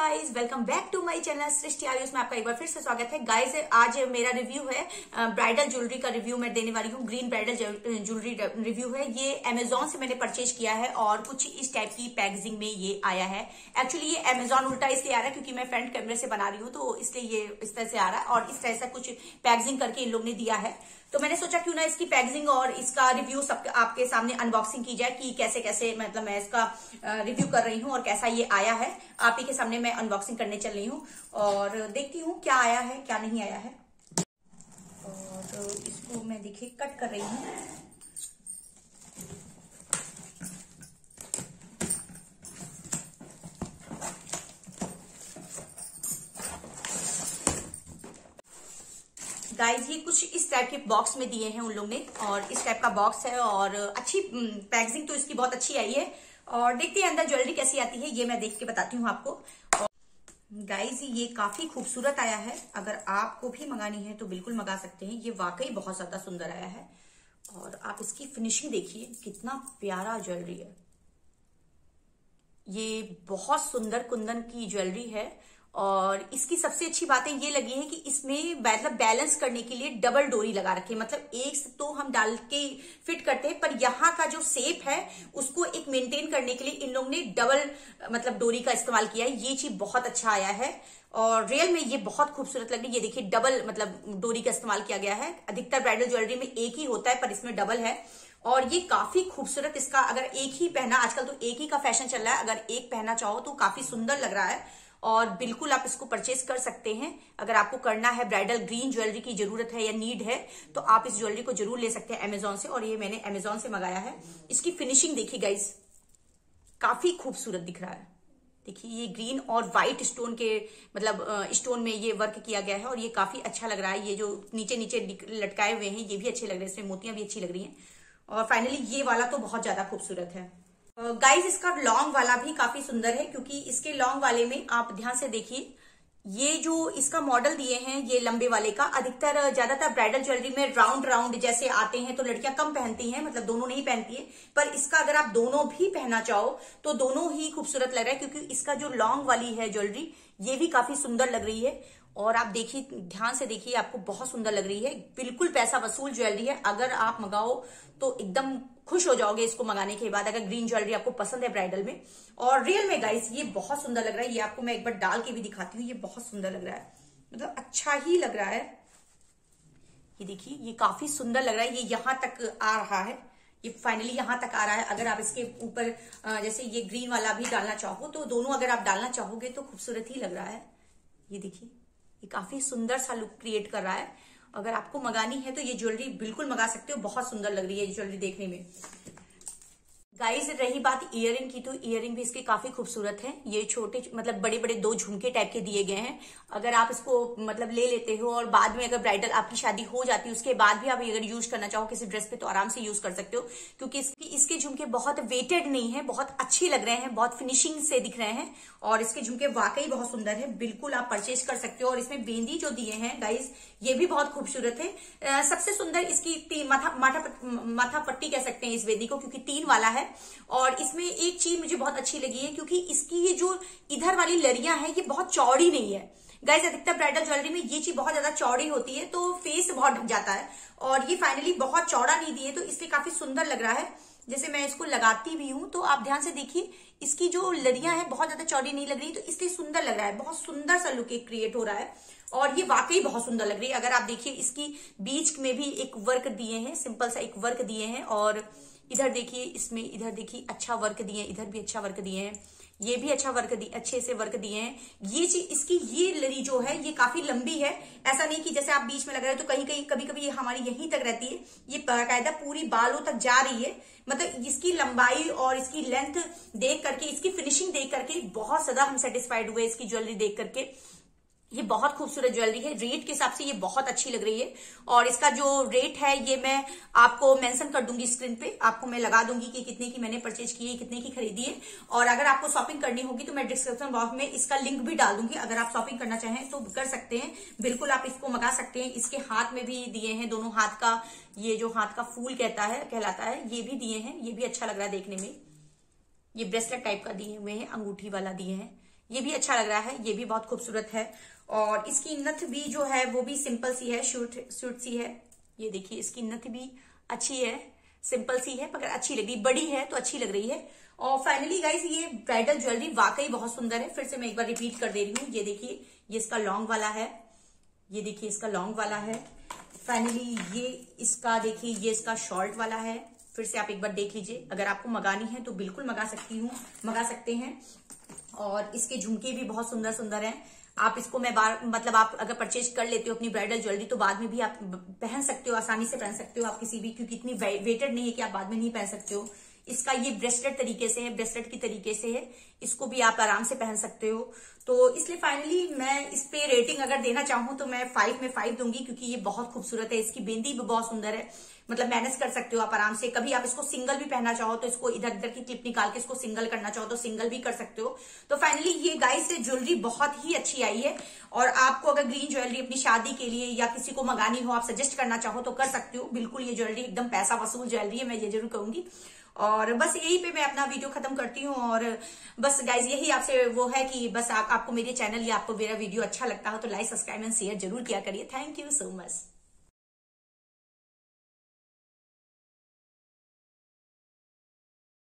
Guys, welcome back to my channel Srishti Aryas में आपका एक बार फिर से स्वागत है। गाइस आज मेरा रिव्यू है ब्राइडल ज्वेलरी का, रिव्यू मैं देने वाली हूँ। ग्रीन ब्राइडल ज्वेलरी रिव्यू है। ये अमेजॉन से मैंने परचेज किया है और कुछ इस टाइप की पैकेजिंग में ये आया है। एक्चुअली ये अमेजॉन उल्टा इसलिए आ रहा है क्योंकि मैं फ्रंट कैमरे से बना रही हूँ, तो इसलिए ये इस तरह से आ रहा है और इस तरह से कुछ पैकेजिंग करके इन लोग ने दिया है। तो मैंने सोचा क्यों ना इसकी पैकेजिंग और इसका रिव्यू सब आपके सामने अनबॉक्सिंग की जाए कि कैसे कैसे मतलब मैं इसका रिव्यू कर रही हूँ और कैसा ये आया है। आप ही के सामने मैं अनबॉक्सिंग करने चल रही हूँ और देखती हूँ क्या आया है क्या नहीं आया है। और इसको मैं देखिए कट कर रही हूँ। गाइस ये कुछ इस टाइप के बॉक्स में दिए हैं उन लोग ने और इस टाइप का बॉक्स है और अच्छी पैकेजिंग तो इसकी बहुत अच्छी आई है। और देखते हैं अंदर ज्वेलरी कैसी आती है, ये मैं देख के बताती हूँ आपको। गाइस ये काफी खूबसूरत आया है, अगर आपको भी मंगानी है तो बिल्कुल मंगा सकते हैं। ये वाकई बहुत ज्यादा सुंदर आया है और आप इसकी फिनिशिंग देखिए, कितना प्यारा ज्वेलरी है। ये बहुत सुंदर कुंदन की ज्वेलरी है और इसकी सबसे अच्छी बातें ये लगी है कि इसमें मतलब बैलेंस करने के लिए डबल डोरी लगा रखी है। मतलब एक तो हम डाल के फिट करते हैं पर यहाँ का जो शेप है उसको एक मेंटेन करने के लिए इन लोग ने डबल मतलब डोरी का इस्तेमाल किया है। ये चीज बहुत अच्छा आया है और रियल में ये बहुत खूबसूरत लग रही है। ये देखिए डबल मतलब डोरी का इस्तेमाल किया गया है। अधिकतर ब्राइडल ज्वेलरी में एक ही होता है पर इसमें डबल है और ये काफी खूबसूरत। इसका अगर एक ही पहना, आजकल तो एक ही का फैशन चल रहा है, अगर एक पहना चाहो तो काफी सुंदर लग रहा है और बिल्कुल आप इसको परचेज कर सकते हैं। अगर आपको करना है ब्राइडल ग्रीन ज्वेलरी की जरूरत है या नीड है तो आप इस ज्वेलरी को जरूर ले सकते हैं अमेजॉन से। और ये मैंने अमेजॉन से मंगाया है। इसकी फिनिशिंग देखिए गाइस, काफी खूबसूरत दिख रहा है। देखिए ये ग्रीन और व्हाइट स्टोन के मतलब स्टोन में ये वर्क किया गया है और ये काफी अच्छा लग रहा है। ये जो नीचे नीचे लटकाए हुए हैं ये भी अच्छे लग रहे हैं, इसमें मोतियां भी अच्छी लग रही है। और फाइनली ये वाला तो बहुत ज्यादा खूबसूरत है। गाइज इसका लॉन्ग वाला भी काफी सुंदर है क्योंकि इसके लॉन्ग वाले में आप ध्यान से देखिए ये जो इसका मॉडल दिए हैं ये लंबे वाले का, अधिकतर ज्यादातर ब्राइडल ज्वेलरी में राउंड राउंड जैसे आते हैं तो लड़कियां कम पहनती हैं, मतलब दोनों नहीं पहनती है। पर इसका अगर आप दोनों भी पहनना चाहो तो दोनों ही खूबसूरत लग रहा है क्योंकि इसका जो लॉन्ग वाली है ज्वेलरी ये भी काफी सुंदर लग रही है। और आप देखिए ध्यान से देखिए, आपको बहुत सुंदर लग रही है, बिल्कुल पैसा वसूल ज्वेलरी है। अगर आप मंगाओ तो एकदम खुश हो जाओगे इसको मंगाने के बाद, अगर ग्रीन ज्वेलरी आपको पसंद है ब्राइडल में। और रियल में गाइस ये बहुत सुंदर लग रहा है। ये आपको मैं एक बार डाल के भी दिखाती हूँ, ये बहुत सुंदर लग रहा है, मतलब अच्छा ही लग रहा है। ये देखिए ये काफी सुंदर लग रहा है, ये यहां तक आ रहा है, ये फाइनली यहां तक आ रहा है। अगर आप इसके ऊपर जैसे ये ग्रीन वाला भी डालना चाहो तो दोनों अगर आप डालना चाहोगे तो खूबसूरत ही लग रहा है। ये देखिए ये काफी सुंदर सा लुक क्रिएट कर रहा है। अगर आपको मंगानी है तो ये ज्वेलरी बिल्कुल मंगा सकते हो, बहुत सुंदर लग रही है ये ज्वेलरी देखने में। गाइस रही बात इयररिंग की, तो इयररिंग भी इसके काफी खूबसूरत हैं। ये छोटे मतलब बड़े बड़े दो झुमके टाइप के दिए गए हैं। अगर आप इसको मतलब ले लेते हो और बाद में अगर ब्राइडल आपकी शादी हो जाती है उसके बाद भी आप अगर यूज करना चाहो किसी ड्रेस पे तो आराम से यूज कर सकते हो क्योंकि इसके झुमके बहुत वेटेड नहीं है, बहुत अच्छे लग रहे हैं, बहुत फिनिशिंग से दिख रहे हैं और इसके झुमके वाकई बहुत सुंदर है। बिल्कुल आप परचेज कर सकते हो। और इसमें बिंदी जो दिए हैं गाइस ये भी बहुत खूबसूरत है। सबसे सुंदर इसकी माथा पट्टी कह सकते हैं इस बेंदी को क्योंकि तीन वाला है। और इसमें एक चीज मुझे बहुत अच्छी लगी है क्योंकि इसकी ये जो इधर वाली लड़ियां हैं ये बहुत चौड़ी नहीं है। गाइस अधिकतर ब्राइडल ज्वेलरी में ये चीज बहुत ज्यादा चौड़ी होती है तो फेस बहुत ढक जाता है और ये फाइनली बहुत चौड़ा नहीं दी है तो इसलिए काफी सुंदर लग रहा है। जैसे मैं इसको लगाती भी हूं तो आप ध्यान से देखिए इसकी जो लड़ियां हैं बहुत ज्यादा चौड़ी नहीं लग रही तो इसलिए सुंदर लग रहा है, बहुत सुंदर सा लुक क्रिएट हो रहा है। और ये वाकई बहुत सुंदर लग रही है। अगर आप देखिए इसकी बीच में भी एक वर्क दिए हैं, सिंपल सा एक वर्क दिए हैं और इधर देखिए इसमें इधर देखिए अच्छा वर्क दिए हैं, इधर भी अच्छा वर्क दिए हैं, ये भी अच्छा वर्क दिए, अच्छे से वर्क दिए हैं। ये चीज इसकी ये लड़ी जो है ये काफी लंबी है, ऐसा नहीं कि जैसे आप बीच में लग रहे हो तो कहीं कहीं कभी कभी हमारी यहीं तक रहती है, ये बाकायदा पूरी बालों तक जा रही है। मतलब इसकी लंबाई और इसकी लेंथ देख करके, इसकी फिनिशिंग देख करके बहुत ज्यादा हम सेटिस्फाइड हुए इसकी ज्वेलरी देख करके। ये बहुत खूबसूरत ज्वेलरी है, रेट के हिसाब से ये बहुत अच्छी लग रही है। और इसका जो रेट है ये मैं आपको मेंशन कर दूंगी स्क्रीन पे, आपको मैं लगा दूंगी कि कितने की मैंने परचेज की है, कितने की खरीदी है। और अगर आपको शॉपिंग करनी होगी तो मैं डिस्क्रिप्शन बॉक्स में इसका लिंक भी डाल दूंगी, अगर आप शॉपिंग करना चाहें तो कर सकते हैं। बिल्कुल आप इसको मंगा सकते हैं। इसके हाथ में भी दिए हैं, दोनों हाथ का ये जो हाथ का फूल कहलाता है ये भी दिए हैं, ये भी अच्छा लग रहा है देखने में। ये ब्रेसलेट टाइप का दिए हुए हैं, अंगूठी वाला दिए हैं, ये भी अच्छा लग रहा है, ये भी बहुत खूबसूरत है। और इसकी नथ भी जो है वो भी सिंपल सी है, शूट सी है। ये देखिए इसकी नथ भी अच्छी है, सिंपल सी है पर अच्छी लग रही, बड़ी है तो अच्छी लग रही है। और फाइनली गाइस ये ब्राइडल ज्वेलरी वाकई बहुत सुंदर है। फिर से मैं एक बार रिपीट कर दे रही हूँ। ये देखिए ये इसका लॉन्ग वाला है, ये देखिए इसका लॉन्ग वाला है। फाइनली ये इसका देखिए ये इसका शॉर्ट वाला है। फिर से आप एक बार देख लीजिए, अगर आपको मंगानी है तो बिल्कुल मंगा सकते हैं। और इसके झुमके भी बहुत सुंदर सुंदर हैं। आप इसको आप अगर परचेज कर लेते हो अपनी ब्राइडल ज्वेलरी तो बाद में भी आप पहन सकते हो, आसानी से पहन सकते हो आप किसी भी, क्योंकि इतनी वेटेड नहीं है कि आप बाद में नहीं पहन सकते हो। इसका ये ब्रेसलेट तरीके से है, ब्रेसलेट की तरीके से है, इसको भी आप आराम से पहन सकते हो। तो इसलिए फाइनली मैं इस पे रेटिंग अगर देना चाहूं तो मैं 5 में 5 दूंगी, क्योंकि ये बहुत खूबसूरत है। इसकी बिंदी भी बहुत सुंदर है, मतलब मैनेज कर सकते हो आप आराम से। कभी आप इसको सिंगल भी पहनना चाहो तो इसको इधर उधर की क्लिप निकाल के इसको सिंगल करना चाहो तो सिंगल भी कर सकते हो। तो फाइनली ये गाइस ज्वेलरी बहुत ही अच्छी आई है। और आपको अगर ग्रीन ज्वेलरी अपनी शादी के लिए या किसी को मंगानी हो, आप सजेस्ट करना चाहो तो कर सकते हो। बिल्कुल ये ज्वेलरी एकदम पैसा वसूल ज्वेलरी है, मैं ये जरूर कहूंगी। और बस यही पे मैं अपना वीडियो खत्म करती हूँ। और बस गाइज यही आपसे वो है कि बस आपको मेरे चैनल या आपको मेरा वीडियो अच्छा लगता हो तो लाइक, सब्सक्राइब एंड शेयर जरूर किया करिए। Thank you so much.